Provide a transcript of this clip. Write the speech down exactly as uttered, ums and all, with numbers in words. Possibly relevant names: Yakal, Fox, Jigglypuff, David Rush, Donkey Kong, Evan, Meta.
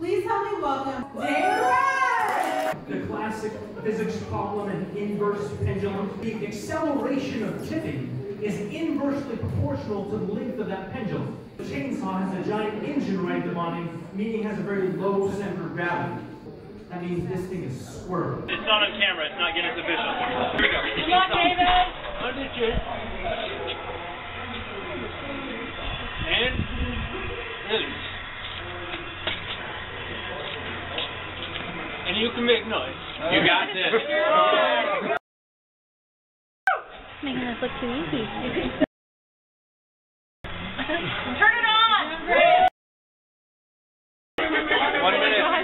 Please help me welcome David Rush! The classic physics problem and inverse pendulum. The acceleration of tipping is inversely proportional to the length of that pendulum. The chainsaw has a giant engine right on it, meaning it has a very low center of gravity. That means this thing is squirreling. It's not on camera, it's not getting sufficient. Here we go. Come on, David! Under you. And loose. And you can make noise. Uh, you got this. Making this look too easy. Turn it on! One minute.